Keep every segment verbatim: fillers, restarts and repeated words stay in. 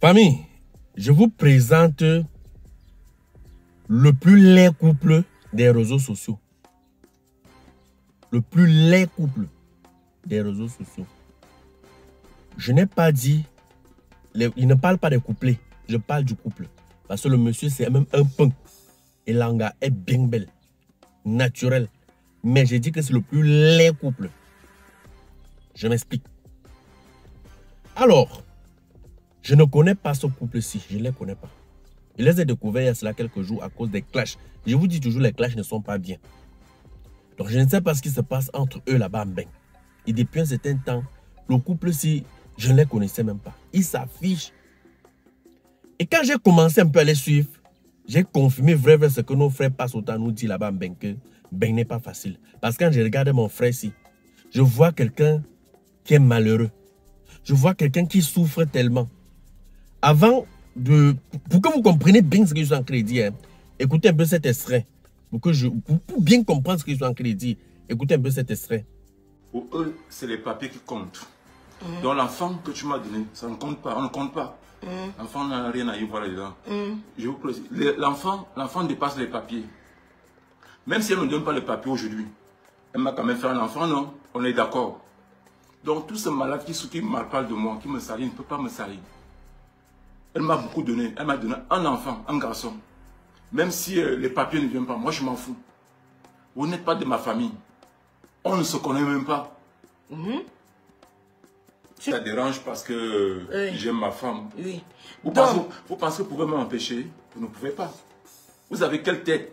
Famille, je vous présente le plus laid couple des réseaux sociaux. Le plus laid couple des réseaux sociaux. Je n'ai pas dit... Les, il ne parle pas des couplés. Je parle du couple. Parce que le monsieur, c'est même un punk. Et l'anga est bien belle. Naturelle. Mais j'ai dit que c'est le plus laid couple. Je m'explique. Alors... Je ne connais pas ce couple-ci, je ne les connais pas. Je les ai découverts il y a cela quelques jours à cause des clashs. Je vous dis toujours, les clashs ne sont pas bien. Donc, je ne sais pas ce qui se passe entre eux là-bas, Mbeng. Et depuis un certain temps, le couple-ci, je ne les connaissais même pas. Ils s'affichent. Et quand j'ai commencé un peu à les suivre, j'ai confirmé vrai, vrai ce que nos frères passent autant nous disent là-bas, Mbeng, que Mbeng n'est pas facile. Parce que quand je regarde mon frère-ci, je vois quelqu'un qui est malheureux. Je vois quelqu'un qui souffre tellement. Avant de... Pour que vous compreniez bien ce que je suis en crédit, hein, écoutez un peu cet extrait. Pour, que je, pour, pour bien comprendre ce que je suis en crédit, écoutez un peu cet extrait. Pour eux, c'est les papiers qui comptent. Mmh. Donc l'enfant que tu m'as donné, ça ne compte pas, on ne compte pas. Mmh. L'enfant n'a rien à y voir là-dedans. Mmh. L'enfant dépasse les papiers. Même si elle ne donne pas les papiers aujourd'hui, elle m'a quand même fait un enfant, non? On est d'accord. Donc tout ce malade qui, qui me parle de moi, qui me salit, ne peut pas me salir. Elle m'a beaucoup donné. Elle m'a donné un enfant, un garçon. Même si euh, les papiers ne viennent pas, moi je m'en fous. Vous n'êtes pas de ma famille. On ne se connaît même pas. Mm-hmm. Ça dérange parce que euh, oui. J'aime ma femme. Oui. Vous, Donc, pensez, vous pensez que vous pouvez m'empêcher? Vous ne pouvez pas. Vous avez quelle tête?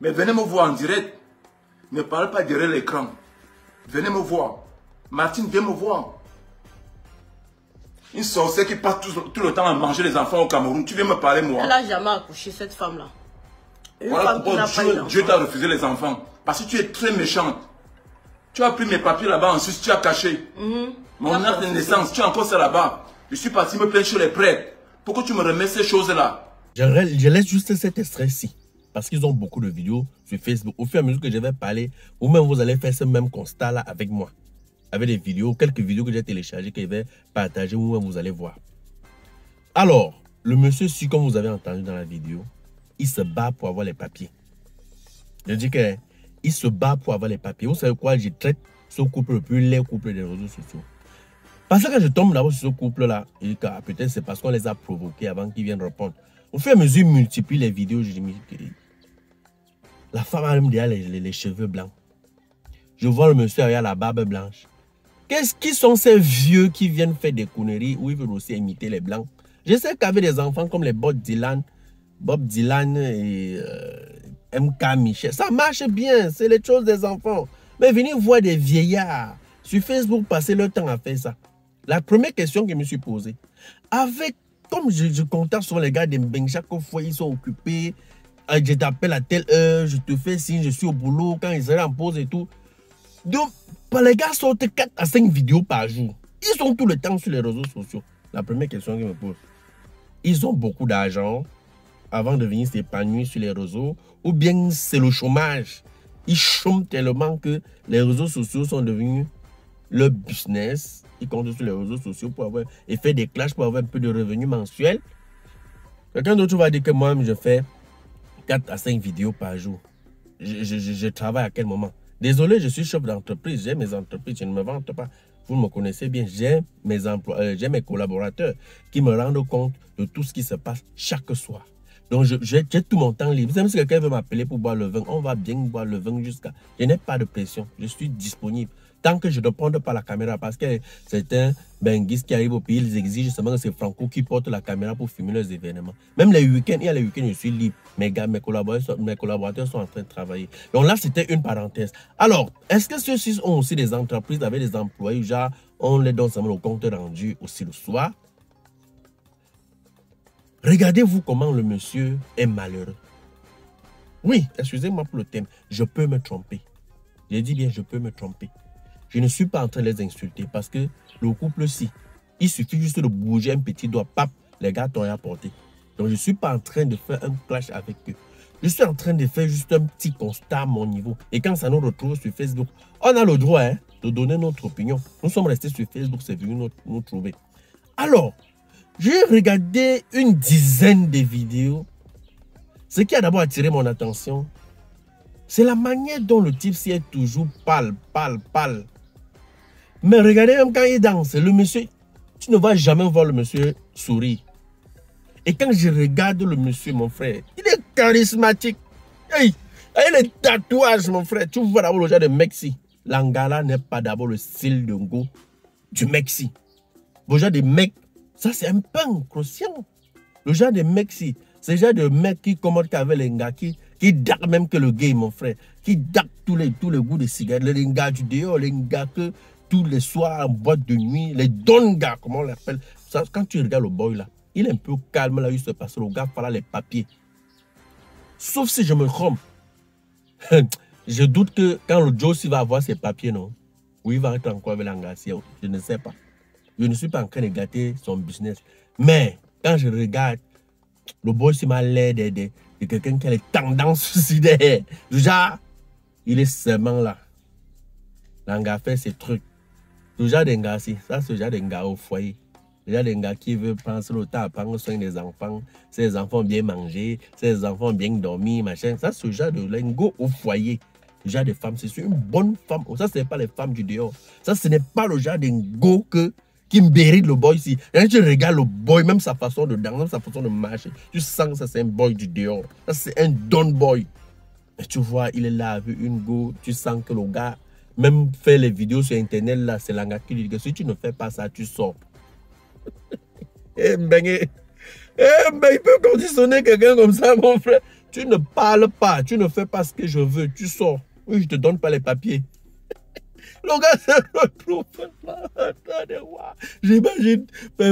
Mais venez me voir en direct. Ne parlez pas derrière l'écran. Venez me voir. Martine, viens me voir. Une sorcière qui passe tout, tout le temps à manger les enfants au Cameroun. Tu viens me parler, moi. Elle n'a jamais accouché, cette femme-là. Voilà pourquoi Dieu, Dieu t'a refusé les enfants. Parce que tu es très méchante. Tu as pris mes papiers là-bas, ensuite tu as caché. Mm-hmm. Mon acte de naissance, tu as encore ça là-bas. Je suis parti me plaindre chez les prêtres. Pourquoi tu me remets ces choses-là? je, je laisse juste cet extrait-ci. Parce qu'ils ont beaucoup de vidéos sur Facebook. Au fur et à mesure que je vais parler, vous-même, vous allez faire ce même constat-là avec moi. Avec des vidéos, quelques vidéos que j'ai téléchargées, que je vais partager, où vous allez voir. Alors, le monsieur, si comme vous avez entendu dans la vidéo, il se bat pour avoir les papiers. Je dis qu'il se bat pour avoir les papiers. Vous savez quoi, je traite ce couple le plus laid couple des réseaux sociaux. Parce que quand je tombe d'abord sur ce couple-là, je dis ah, peut-être c'est parce qu'on les a provoqués avant qu'ils viennent répondre. Au fur et à mesure, ils multiplient les vidéos. Je dis, la femme a même déjà les, les, les cheveux blancs. Je vois le monsieur avec la barbe blanche. Qu'est-ce qui sont ces vieux qui viennent faire des conneries où ils veulent aussi imiter les blancs? Je sais qu'avec des enfants comme les Bob Dylan, Bob Dylan et euh, M K Michel, ça marche bien, c'est les choses des enfants. Mais venez voir des vieillards sur Facebook passer leur temps à faire ça. La première question que je me suis posée, avec, comme je, je contacte souvent les gars de Mbeng, chaque fois ils sont occupés, je t'appelle à telle heure, je te fais signe, je suis au boulot, quand ils seraient en pause et tout. Donc, les gars sortent quatre à cinq vidéos par jour. Ils sont tout le temps sur les réseaux sociaux. La première question qu'ils me posent, ils ont beaucoup d'argent avant de venir s'épanouir sur les réseaux, ou bien c'est le chômage. Ils chôment tellement que les réseaux sociaux sont devenus leur business. Ils comptent sur les réseaux sociaux pour avoir et faire des clashs pour avoir un peu de revenus mensuels. Quelqu'un d'autre va dire que moi-même, je fais quatre à cinq vidéos par jour. Je, je, je, je travaille à quel moment? Désolé, je suis chef d'entreprise, j'ai mes entreprises, je ne me vante pas. Vous me connaissez bien, j'ai mes, euh, mes collaborateurs qui me rendent compte de tout ce qui se passe chaque soir. Donc, j'ai tout mon temps libre. Vous savez, si quelqu'un veut m'appeler pour boire le vin, on va bien boire le vin jusqu'à... Je n'ai pas de pression, je suis disponible. Tant que je ne prends pas la caméra, parce que certains benguistes qui arrivent au pays, ils exigent seulement que c'est Franco qui porte la caméra pour filmer leurs événements. Même les week-ends, il y a les week-ends, je suis libre. Mes gars, mes collaborateurs, mes collaborateurs sont en train de travailler. Donc là, c'était une parenthèse. Alors, est-ce que ceux-ci ont aussi des entreprises avec des employés, genre, on les donne seulement au compte rendu aussi le soir? Regardez-vous comment le monsieur est malheureux. Oui, excusez-moi pour le thème, je peux me tromper. J'ai dit bien, je peux me tromper. Je ne suis pas en train de les insulter parce que le couple-ci, il suffit juste de bouger un petit doigt, pap, les gars t'ont apporté. Donc, je ne suis pas en train de faire un clash avec eux. Je suis en train de faire juste un petit constat à mon niveau. Et quand ça nous retrouve sur Facebook, on a le droit hein, de donner notre opinion. Nous sommes restés sur Facebook, c'est venu nous, nous trouver. Alors, J'ai regardé une dizaine de vidéos. Ce qui a d'abord attiré mon attention, c'est la manière dont le type s'y est toujours pâle, pâle, pâle. Mais regardez, même quand il danse, le monsieur, tu ne vas jamais voir le monsieur sourire. Et quand je regarde le monsieur, mon frère, il est charismatique. Hey, hey, les tatouages, mon frère. Tu vois d'abord le genre de mec-ci. L'angala n'est pas d'abord le style de go du mec-ci. Le genre de mec, ça c'est un peu inconscient. Le genre de mec-ci, c'est le genre de mec qui commande avec les gars qui, qui dac même que le gay, mon frère. Qui dac tous les, tous les goûts de cigarettes. Les gars du dehors, les gars que tous les soirs en boîte de nuit, les dongas, comment on l'appelle. Quand tu regardes le boy là, il est un peu calme là, il se passe, le gars voilà les papiers. Sauf si je me trompe. Je doute que quand le Joe va avoir ses papiers, non, ou il va être encore avec l'angacier, je ne sais pas. Je ne suis pas en train de gâter son business. Mais quand je regarde, le boy c'est m'a l'air de, de, de quelqu'un qui a les tendances suicidaires. Déjà, il est seulement là. L'anga fait ses trucs. Le genre d'un gars, ça c'est le genre d'un gars au foyer. Le genre d'un gars qui veut prendre le temps à prendre soin des enfants, ses enfants bien mangés, ses enfants bien dormis, machin. Ça c'est le genre de lingot au foyer. Le genre de femme, c'est une bonne femme. Ça ce n'est pas les femmes du dehors. Ça ce n'est pas le genre d'un go que, qui mérite le boy ici. Quand tu regardes le boy, même sa façon de danser, même sa façon de marcher, tu sens que ça c'est un boy du dehors. Ça c'est un don boy. Et tu vois, il est là avec une go, tu sens que le gars, même faire les vidéos sur internet, là, c'est l'anga qui lui dit que si tu ne fais pas ça, tu sors. Eh ben, eh, ben, il peut conditionner quelqu'un comme ça, mon frère. Tu ne parles pas, tu ne fais pas ce que je veux, tu sors. Oui, je ne te donne pas les papiers. Le gars se retrouve. J'imagine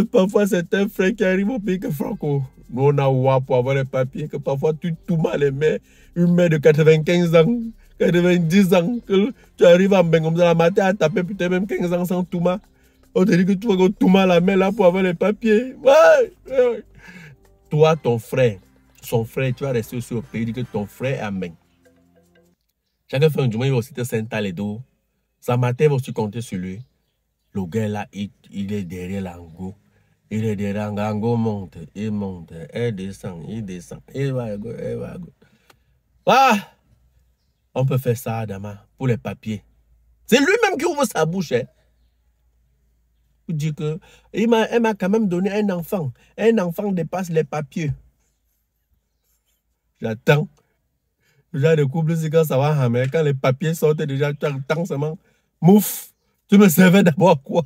parfois certains frères qui arrivent au pays que Franco, nous on a ouah pour avoir les papiers, que parfois tu tout mal les mères, une mère de quatre-vingt-quinze ans. quatre-vingt-dix ans, que tu arrives à Mbeng comme ça, la matin à taper peut-être même quinze ans sans Touma. On te dit que tu vas go Touma la main là pour avoir les papiers. Ouais, ouais. Toi, ton frère, son frère, tu vas rester aussi au pays, dit que ton frère est à Mbeng. Chaque fin du mois, il va aussi te sentir les dos. Sa matin, il va aussi compter sur lui. Le gars là, il, il est derrière l'ango. Il est derrière l'ango, monte, il monte, il descend, il descend, il va go, il va go. Ah! On peut faire ça, Adama, pour les papiers. C'est lui-même qui ouvre sa bouche. Hein. Il dit que, il m'a quand même donné un enfant. Un enfant dépasse les papiers. J'attends. Déjà, le couple, c'est quand ça va hammer. Quand les papiers sortent déjà, tu attends seulement. Mouf, tu me servais d'abord quoi?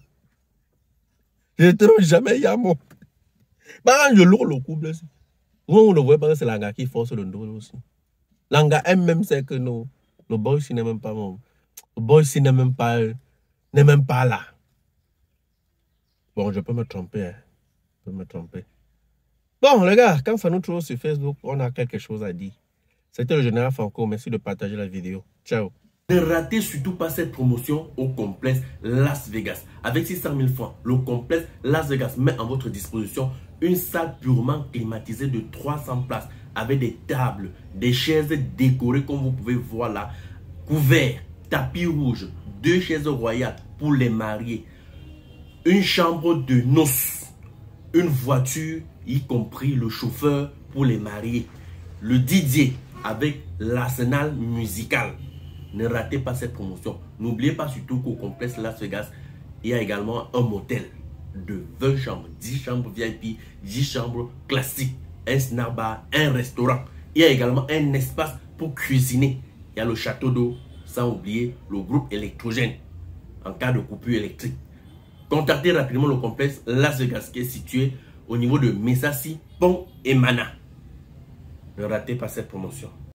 Je ne te donne jamais Yamo. Bah, je lourd le couple. On le voit parce que c'est l'anga qui force le dos aussi. L'anga aime même c'est que nous. Le boy ici n'est même pas mon. Le boy ici n'est même pas, n'est même pas là. Bon, je peux me tromper. Hein. Je peux me tromper. Bon, les gars, quand ça nous trouve sur Facebook, on a quelque chose à dire. C'était le général Franco. Merci de partager la vidéo. Ciao. Ne ratez surtout pas cette promotion au complexe Las Vegas. Avec six cent mille francs, le complexe Las Vegas met à votre disposition une salle purement climatisée de trois cents places avec des tables, des chaises décorées comme vous pouvez voir là, couverts, tapis rouge, deux chaises royales pour les mariés, une chambre de noces, une voiture, y compris le chauffeur pour les mariés, le D J avec l'arsenal musical. Ne ratez pas cette promotion. N'oubliez pas surtout qu'au complexe Las Vegas, il y a également un motel de vingt chambres, dix chambres V I P, dix chambres classiques, un snack bar, un restaurant. Il y a également un espace pour cuisiner. Il y a le château d'eau, sans oublier le groupe électrogène en cas de coupure électrique. Contactez rapidement le complexe Las Vegas qui est situé au niveau de Messassi, Pont et Mana. Ne ratez pas cette promotion.